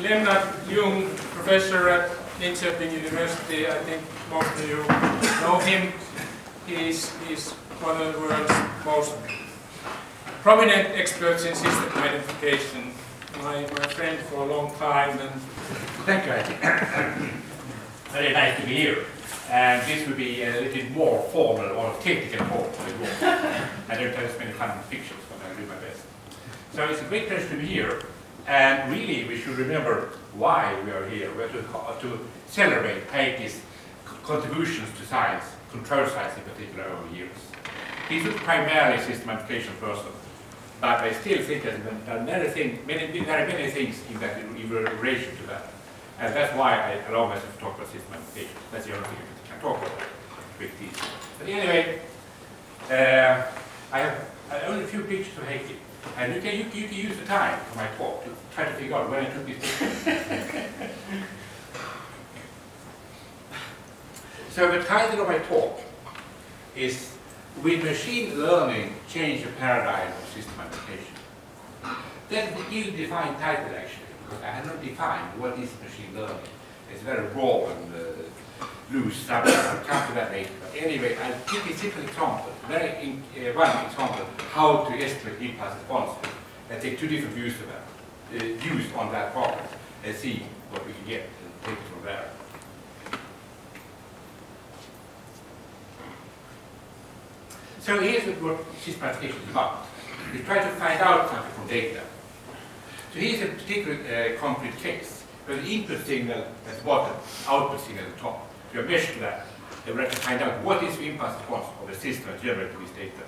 Lennart Ljung, professor at Linköping University. I think most of you know him. He's one of the world's most prominent experts in system identification. My friend for a long time, and thank you, Heike. Very nice to be here. And this will be a little more formal or technical form. I don't have as many fun fictions, but I'll do my best. So it's a great pleasure to be here. And really, we should remember why we are here. We are to celebrate Heike's contributions to science, control science in particular, over the years. He's not primarily a system application person, but I still think there's done many things in that in relation to that. And that's why I allow myself to talk about system application. That's the only thing I can talk about with this. But anyway, I have only a few pictures of Heike. And you can use the time for my talk to try to figure out when I took these pictures. So the title of my talk is "Will Machine Learning Change the Paradigm of System Application?" That's the ill-defined title, actually, because I have not defined what is machine learning. It's very raw and loose subject. I'll come to that later. But anyway, I'll give a simple example. One example, how to estimate impulse response. I take two different views of that, on that problem, and see what we can get and take it from there. So here's what system application is about. We try to find out something from data. So here's a particular concrete case where the input signal at the bottom, output signal at the top. We are measuring that. They would have to find out what is the impulse response of the system generated with data.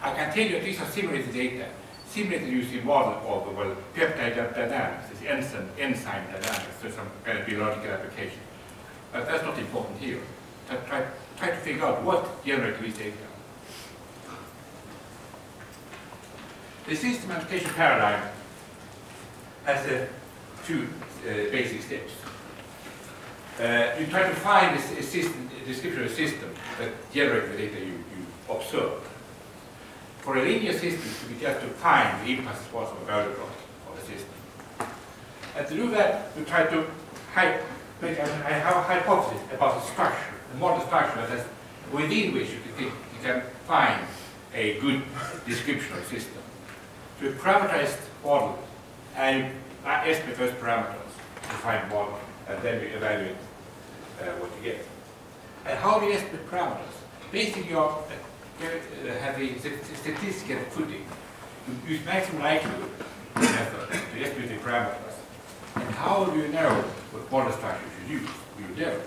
I can tell you these are simulated data, simulated using model of peptide dynamics, this enzyme dynamics, so some kind of biological application. But that's not important here. Try to figure out what generated with data. The system application paradigm has two basic steps. You try to find a system, a description of a system that generates the data you observe. For a linear system, we just to find the impulse response of a value block of the system. And to do that, we try to I have a hypothesis about the structure, the model structure that has, within which you can find a good description of the system. To a parameterized model, and I estimate those parameters to find model. And then we evaluate what you get. And how do you estimate parameters? Basically, you have a statistical footing. You use maximum likelihood method to estimate the parameters. And how do you know what model structure you should use? You don't.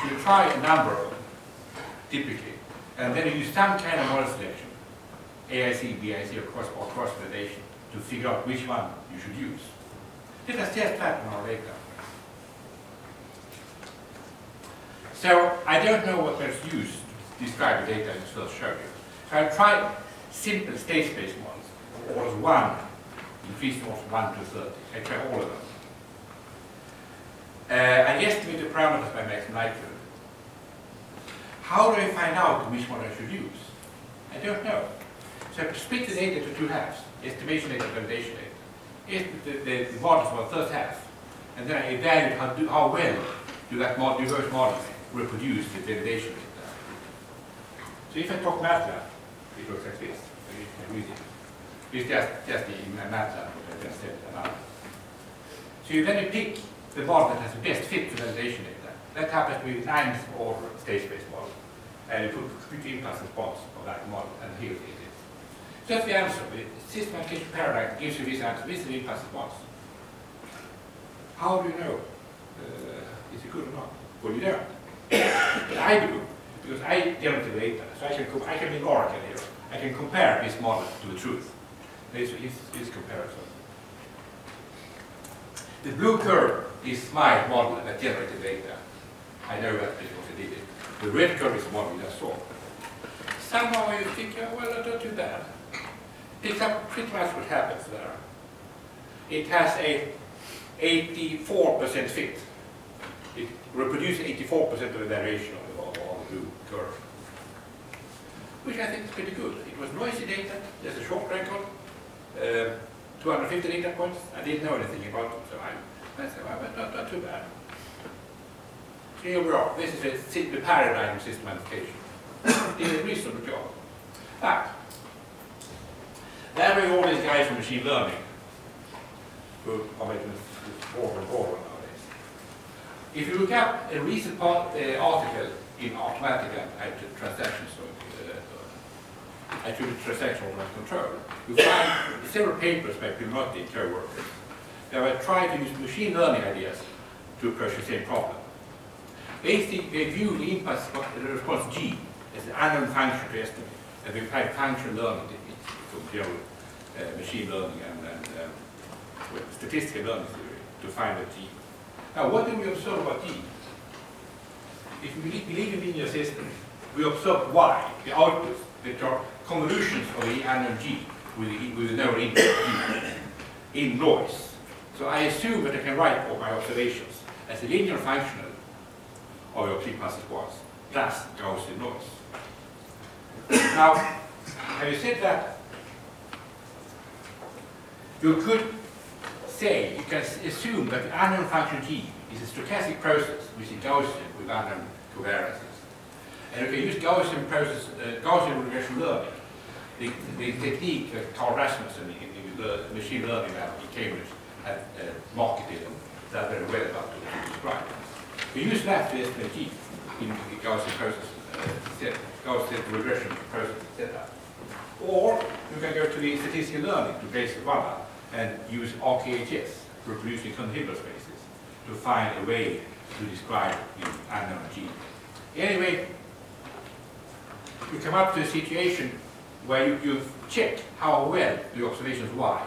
So you try a number of them, typically, and then you use some kind of model selection, AIC, BIC, or cross-validation, to figure out which one you should use. Let us test that on our data. So I don't know what was used to describe the data I just first showed you. So I tried simple state space models, orders 1, increased orders 1 to 30. I tried all of them. I estimate the parameters by maximum likelihood. How do I find out which one I should use? I don't know. So I split the data to two halves, estimation data and validation data. The models were the first half, and then I evaluate how well do that diverse model reproduce the validation data. So if I talk MATLAB, it looks like this. It's just in MATLAB, what I just said about. So you then pick the model that has the best fit for validation data. That happens with the 9th order state-based model. And you put the impulse response of that model, and here it is. So that's the answer. The system application paradigm gives you this answer. This is the impulse response. How do you know is it good or not? Well, you don't. But I do, because I generate the data, so I can be an oracle here. I can compare this model to the truth. This is comparison. The blue curve is my model that generated data. I know that because I did it. The red curve is the model that I saw. Somehow you think, oh, well, I don't do that. It's pretty much what happens there. It has a 84% fit. It reproduces 84% of the variation of the blue curve, which I think is pretty good. It was noisy data, there's a short record, 250 data points. I didn't know anything about them, so I said, well, not too bad. Three overall. This is a simple paradigm system application. Did a reasonable job. But there we all these guys from machine learning who are making more and more nowadays. If you look up a recent article in Automatica, transactional control, you find several papers by Pillonetto co-workers that were trying to use machine learning ideas to approach the same problem. They view the impulse response G as an unknown function to estimate, and we apply function learning to machine learning and statistical learning theory to find a G. Now, what do we observe about G? If we believe in linear systems, we observe Y, the outputs, that are convolutions of the unknown G with the known input G in noise. So I assume that I can write all my observations as a linear functional of your P plus ones plus Gaussian noise. Now, having said that, you could say, you can assume that the unknown function G is a stochastic process which is Gaussian with unknown covariances. And you can use Gaussian process, Gaussian regression learning, the technique that Carl Rasmussen in the machine learning lab in Cambridge had marketed and that very well about to describe. We use that to estimate G in the Gaussian process, Gaussian regression process setup. Or you can go to the statistical learning to basic one and use RKHS, reproducing continuous spaces, to find a way to describe the unknown G. Anyway, you come up to a situation where you check how well the observations Y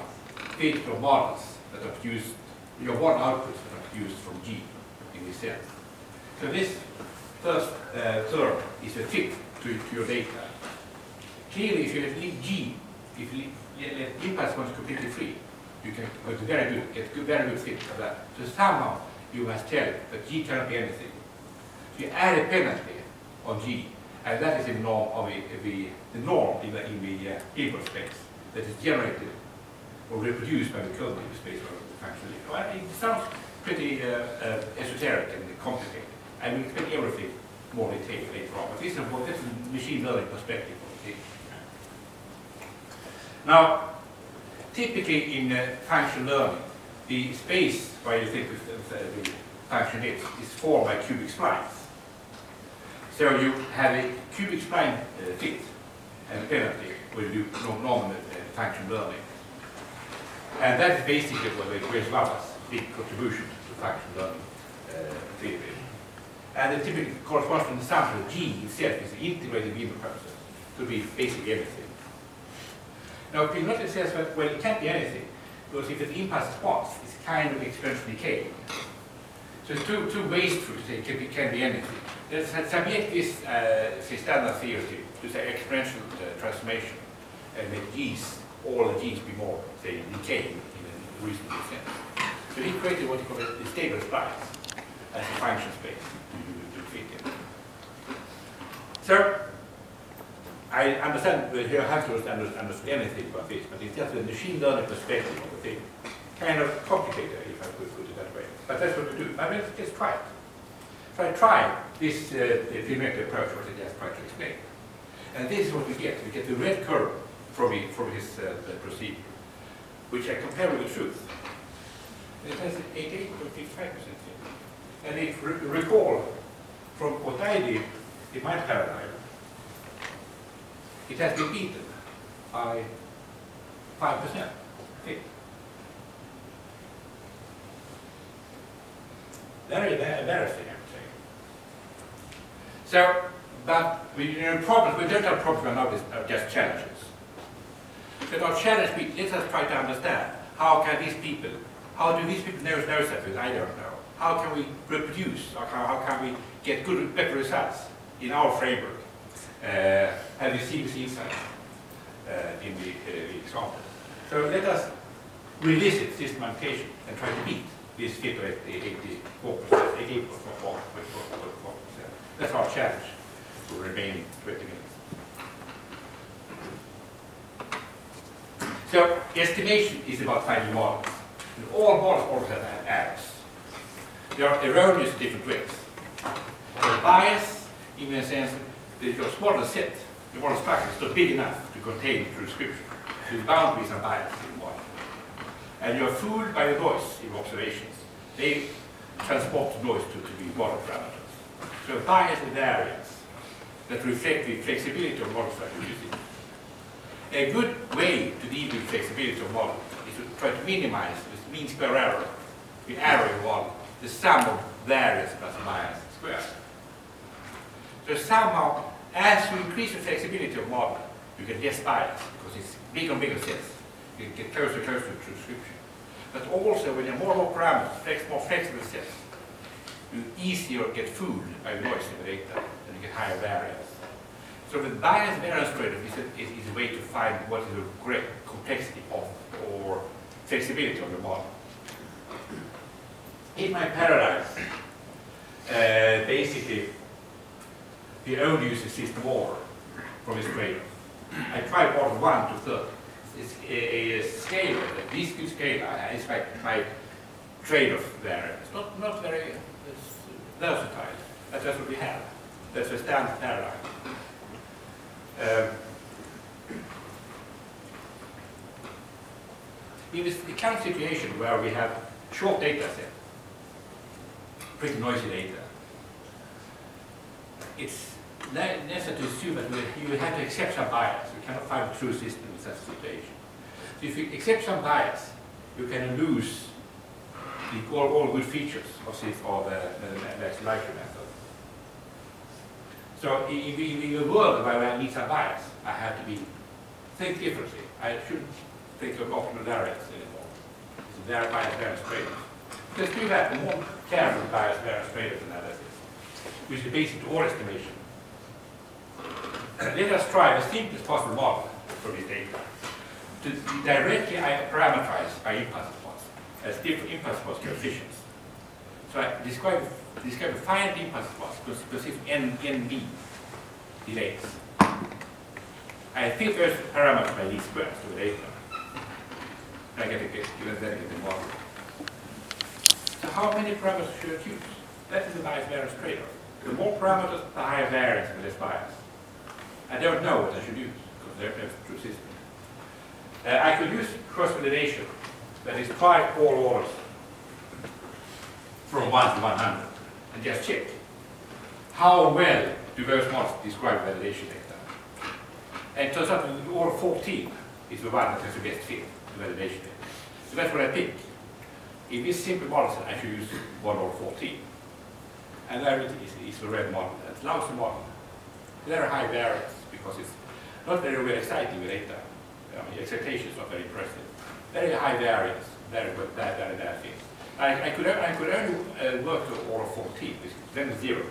fit your models that are produced, your model outputs that are produced from G in this sense. So this first term is a fit to your data. Clearly, if you leave G, if you let the impulse one's completely free, you can get very good fit for that. So somehow you must tell that G cannot be anything. So you add a penalty on G. And that is the norm of the norm in the Hilbert space that is generated or reproduced by the cognitive space of the function. Well, it sounds pretty esoteric and complicated. I will explain everything more in detail later on. But this is a machine learning perspective of it. Now, typically in function learning, the space where you think the function is formed by cubic splines. So you have a cubic spline fit and penalty when you do normal function learning. And that is basically what Grace Wallace's big contribution to function learning theory. And the typical corresponding sample G itself is an integrated Weber process. Could be basically anything. Now, Pillonetto says that, well, it can't be anything, because if the impulse response is kind of exponential decay. So it's too wasteful to say it can be anything. Let's subject this standard theory to say exponential transformation and make G's, all the G's be more, say, decay in a reasonable sense. So he created what he called the stable splines as a function space to fit it. So I understand that you have to understand anything about this, but it's just a machine learning perspective of the thing. Kind of complicated, if I could put it that way. But that's what we do. I mean, let's try it. So I try this Pillonetto approach, what I just tried to explain. And this is what we get. We get the red curve from his procedure, which I compare with the truth. It has 88.55%. And if you recall from what I did in my paradigm, it has been beaten by 5%. Okay. Very embarrassing, I would say. So, but we don't have problems now with just challenges. So our challenge be, let us try to understand how do these people know something I don't know? How can we reproduce, or how can we get good, better results in our framework? Have you seen this insight in the example? So let us revisit this implementation and try to beat this figure at 84%, 88.4%. That's our challenge for remaining 20 minutes. So estimation is about finding models. And all models also have errors. They are erroneous in different ways. The bias, in the sense that your model set, the model structure is not big enough to contain the true description. So the boundaries are biased in the model. And you are fooled by the noise in observations. They transport the noise to the model parameters. So bias in the areas that reflect the flexibility of model structure. A good way to deal with flexibility of model is to try to minimize the mean square error, the error in model, the sum of variance plus bias squared. So somehow, as you increase the flexibility of model, you get less bias because it's bigger and bigger sets. You get closer and closer to the description. But also, when you have more parameters, more flexible sets, you easier get fooled by noise in the data and you get higher variance. So the bias variance trade-off is a way to find what is the great complexity of or flexibility of the model. In my paradigm, basically, the only uses system over from this trade-off. I tried model 1 to 30. It's a scale, a discrete scale. It's like my trade-off variance. It's not very versatile, but that's what we have. That's the standard paradigm. In this current situation where we have short data set, pretty noisy data, it's necessary to assume that you have to accept some bias. You cannot find a true system in such a situation. So if you accept some bias, you can lose all good features of this or the likely method. So in a world where I need some bias, I have to think differently. I shouldn't think of optimal variance anymore. It's a bias variance trade-off. Let's do that, the more careful bias variance trade-off analysis, which is basic to all estimation. Let us try the simplest possible model for this data. To directly I parameterize by impulse response as different impulse response coefficients. So I describe a finite impulse response because consists of NB delays. I think there's a parameter by least squares to the data. I get a given model. So how many parameters should I choose? That is the bias variance trade-off. The more parameters, the higher variance and the less bias. I don't know what I should use because there is no true system. I could use cross-validation, that is try all orders from 1 to 100 and just check how well do those models describe validation data. And it turns out that all 14 is the one that has the best fit to validation data. So that's what I think. In this simple model set, I should use model 14. And there it is the red model, that's lousy model. There are high variance because it's not very well exciting data. The excitations are very impressive. Very high variance, very good, very bad fit. I could only work to order 14, which is then 0.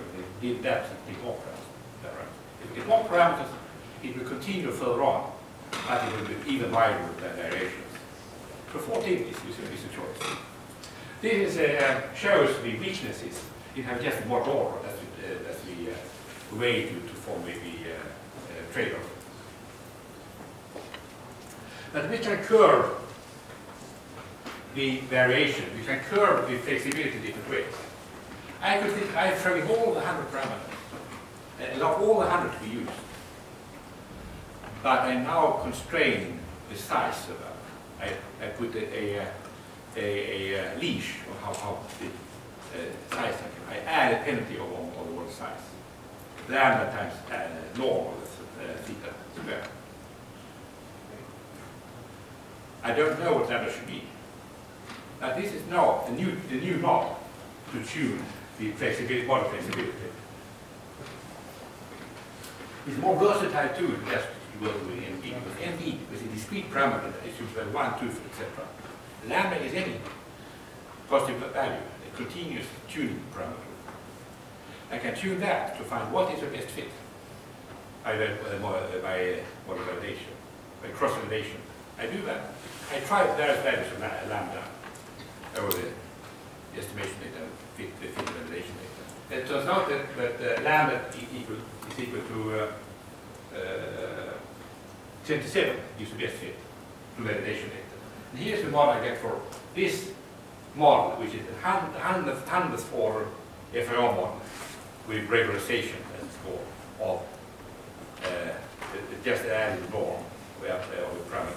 They did that and did more parameters. Right. If you get more parameters, it will continue further on, but it will be even wider with variations. So 14 is a choice. This is, shows the weaknesses. You have just one order. That's the way to form the trade-off. But we can curve the variation, we can curve the flexibility in different ways. I could think I frame all the 100 parameters, allow all the 100 to be used, but I now constrain the size of them. I put a leash on how the size I can. I add a penalty of the word size. The lambda times norm of the theta square. I don't know what lambda should be. Now this is now the new norm to tune the flexibility, model flexibility. It's more versatile too than just working with NB, because NB is a discrete parameter that issues by 1, 2, etc. Lambda is any positive value, a continuous tuning parameter. I can tune that to find what is the best fit by model validation, by cross validation. I do that. I try various values of lambda over the estimation data, the fit validation data. It turns out that lambda is equal to 27 gives the best fit. to validation data. And here's the model I get for this model, which is the 100th order FIR model with regularization as a score of just added norm of the parameters.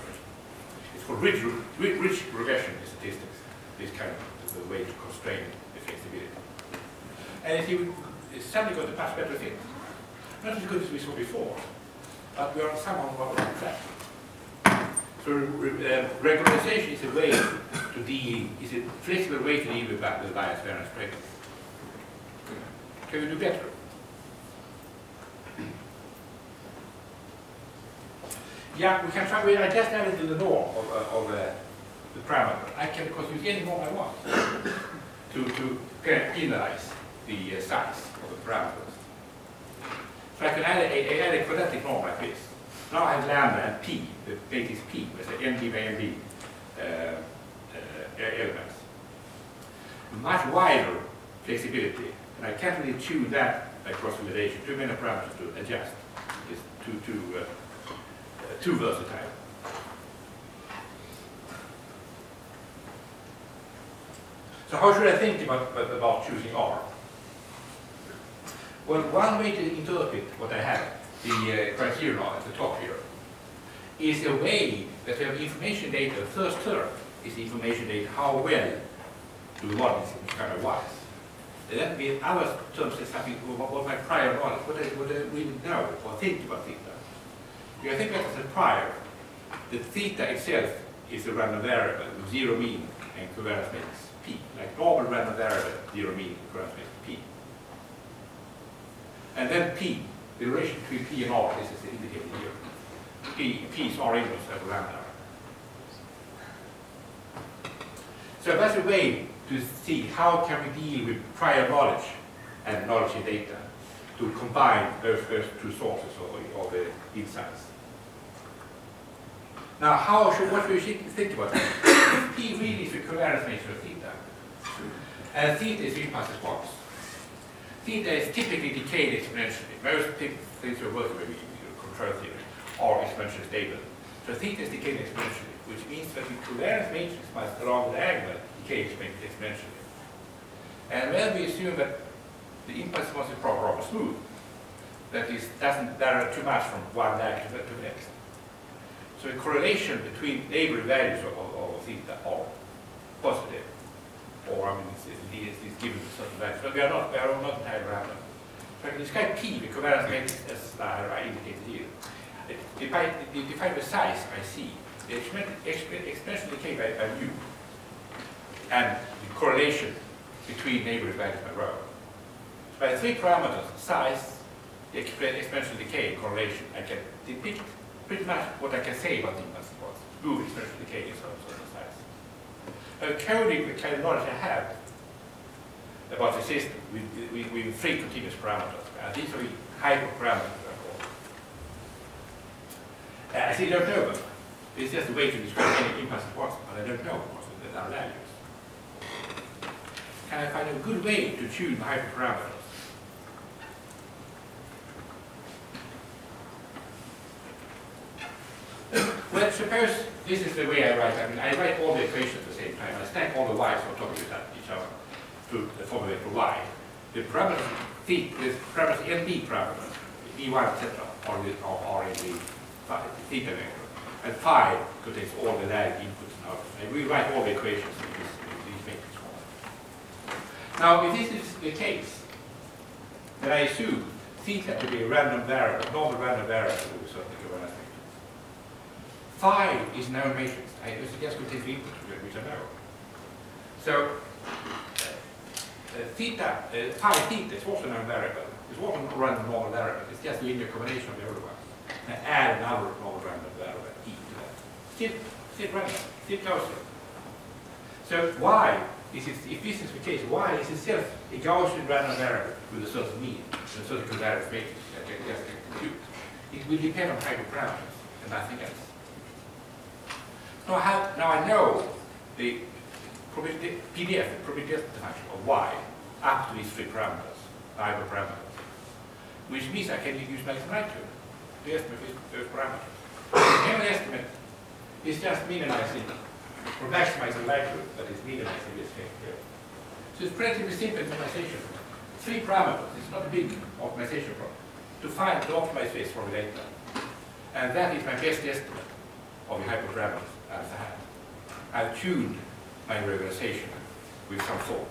It's called rich regression in statistics, this kind of way to constrain the flexibility. And if you suddenly got a much better thing, not as good as we saw before, but we are somehow on track. So regularization is a way to deal, is a flexible way to deal with the bias variance problem. Can we do better? Yeah, we can try. I just added to the norm of the parameter. I can, of course, use any norm I want to penalize the size of the parameters. So I can add a quadratic norm like this. Now I have lambda and p, the basis p, which is nb by nb elements. Much wider flexibility, and I can't really tune that by cross-validation. Too many parameters to adjust. It's too versatile. So how should I think about choosing R? Well, one way to interpret what I have, the criteria at the top here, is a way that we have information data. The first term is the information data, how well do the models kind of wise. And then we have other terms that something about my prior models, what I really know or think about theta. I think that as a prior, the theta itself is a random variable with zero mean and covariance matrix P. Like normal random variable, zero mean and covariance matrix P. And then P, the relation between P and R, this is indicated here. P is R inverse of lambda. So that's a way to see how can we deal with prior knowledge and knowledge in data to combine those first two sources of the insights. Now, what we should think about that? P really is the covariance matrix of theta, and theta is impulse response. Theta is typically decayed exponentially. Most things we're working with in control theory are exponentially stable. So theta is decayed exponentially, which means that the covariance matrix must, along the angle, decay exponentially. And when we assume that the impulse response is rather smooth, that is, doesn't vary too much from one lag to the next. So the correlation between neighboring values of theta are positive, or I mean, it's given a certain value. But we are not entirely random. So I can describe P, the covariance matrix, as I indicated here. Define the size by C, the exponential decay by mu, and the correlation between neighboring values by rho. By three parameters, size, exponential decay, and correlation, I can depict pretty much what I can say about the impulse response, do exponential decay in terms of size. Coding the kind of knowledge I have about the system with three continuous parameters. These are the hyperparameters, I call. I still don't know them. It's just a way to describe any impulse response, but I don't know, of course, the values. Can I find a good way to tune my hyperparameters? Well, suppose this is the way I write. I mean, I write all the equations at the same time. I stack all the y's on top of each other to formulate the y. The parameters, nb parameters, b1, etc., are in the theta vector. And phi contains all the lagged inputs and outputs. I rewrite all the equations in these matrix form. Now, if this is the case, then I assume theta to be a random variable, normal random variable, so phi is no matrix. I just could take the input, which I know. So phi theta is also a variable. It's also a random normal variable. It's just a linear combination of the other ones. And add another normal random variable, e to that. Still random, still Gaussian. So if this is the case, y is itself a Gaussian random variable with a certain mean, and a certain covariance matrix that I can just compute. It will depend on hyperparameters and nothing else. Now I know the probability function of y up to these three parameters, hyperparameters, which means I can use my magnitude to estimate those parameters. I can estimate is just minimizing, or maximizing likelihood, but it's minimizing this thing here. So it's pretty simple optimization. Three parameters, it's not a big optimization problem, to find the optimized phase for the data. And that is my best estimate of the hyperparameters as I have. I've tuned my regularization with some thought.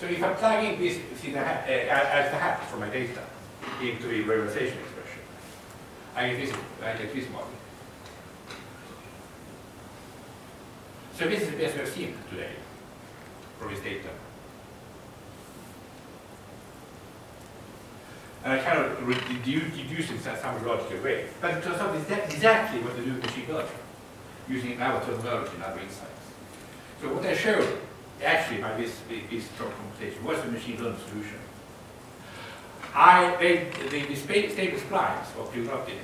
So if I plug in this as the hat for my data into the regularization expression, I get this model. So this is the best we have seen today for this data. And I kind of deduce it in some logical way. But it turns out it's exactly what they do with machine learning, using our terminology and other insights. So what I showed actually by this short computation was the machine learning solution. The stable splines of Pillonetto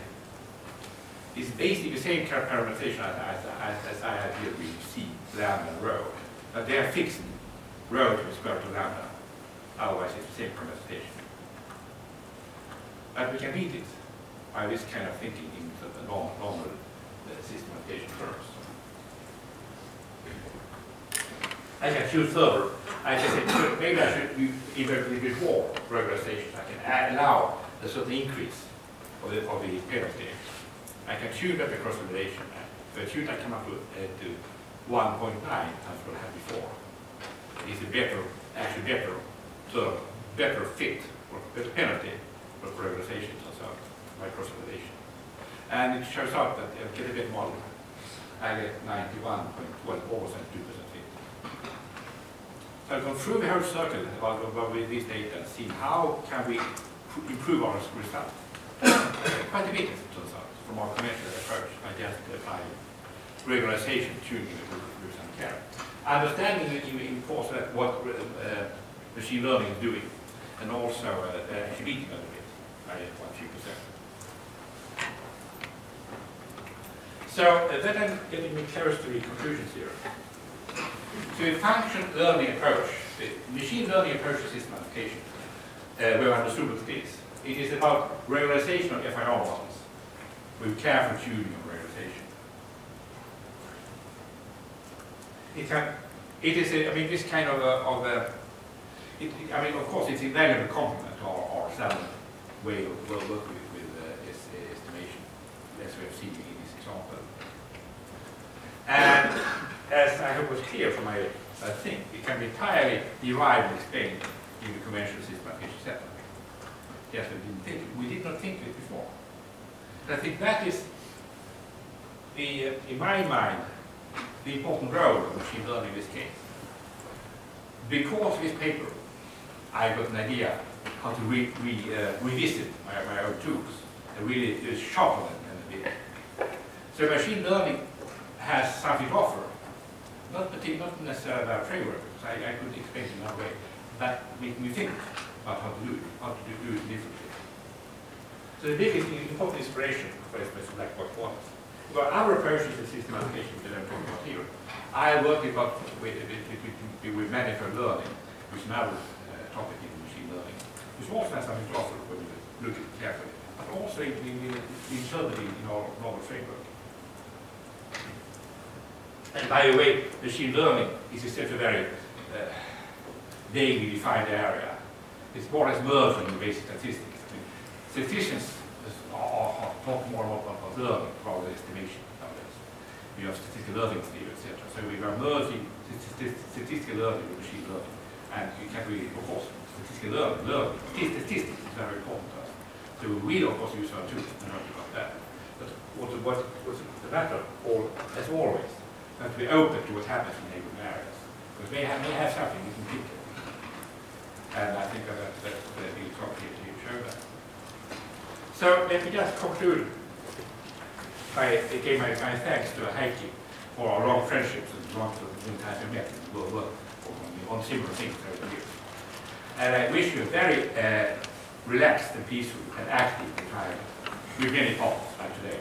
is basically the same parameterization as I had here with C, lambda, and rho. But they are fixed rho to the square root of lambda. Otherwise, it's the same parameterization. But we can read it by this kind of thinking in the normal systematization terms. I can choose further. I can say, maybe I should do even a little bit more regularization. I can allow a certain increase of the penalty. I can tune up the cross-relation. The tune I come up with to 1.9 times what I had before. It's a better fit for better penalty for regularization turns out by cross-relation. And it shows out that I get a bit more. I get 91.1%, 2% fit. So I've gone through the whole circle about this data and seen how can we improve our result. Quite a bit, as it turns out, from our conventional approach by just applying regularization, tuning with some care. Understanding that you enforce what machine learning is doing, and also beating a little bit by 1-2%. So then I'm getting me close to the conclusions here. So a function learning approach, the machine learning approach to system application, we have understood what it is. It is about regularization of FIR models with careful tuning of regularization. Of course, it's a valuable complement to our standard way of working with estimation, as we have seen in this example. And as I hope was clear from my thing, it can be entirely derived and explained in the conventional system application setup. Yes, we did not think of it before. And I think that is, in my mind, the important role of machine learning in this case. Because of this paper, I got an idea how to revisit my own tools and really sharpen them a bit. So machine learning has something to offer, not necessarily about framework, so I could explain it in that way, but we think about how to do it differently. So the biggest important inspiration for example, black box models. Well, our approach to system application that I'm talking about here, I work with manifold learning, which is another topic in machine learning, which also has something to offer when you look at it carefully, but also internally in our normal framework. And by the way, machine learning is itself a very vaguely defined area. It's more as merged in the basic statistics. I mean, statisticians talk more about learning rather than estimation nowadays. We have statistical learning theory, etc. So we are merging statistical learning with machine learning. And you can really, of course, statistical learning. Statistics is very important to us. So we will, of course, use our tools and learn about that. But what's the matter, or, as always, that we open to what happens in neighboring areas. Because they may have something we can pick. And I think that's really complicated to show that. So let me just conclude by giving my thanks to Heike for our long friendships and long time we met and we'll work on similar things over the years. And I wish you a very relaxed and peaceful and active retirement with many problems like today.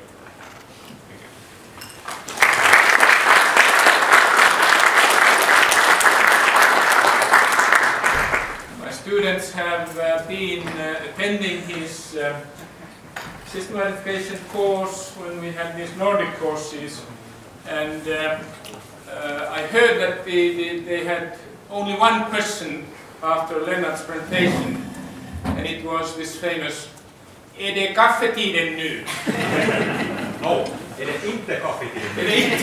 Students have been attending his system verification course when we had these Nordic courses, and I heard that they had only one question after Lennart's presentation, and it was this famous, är det kaffetiden nu? No, är det inte kaffetiden?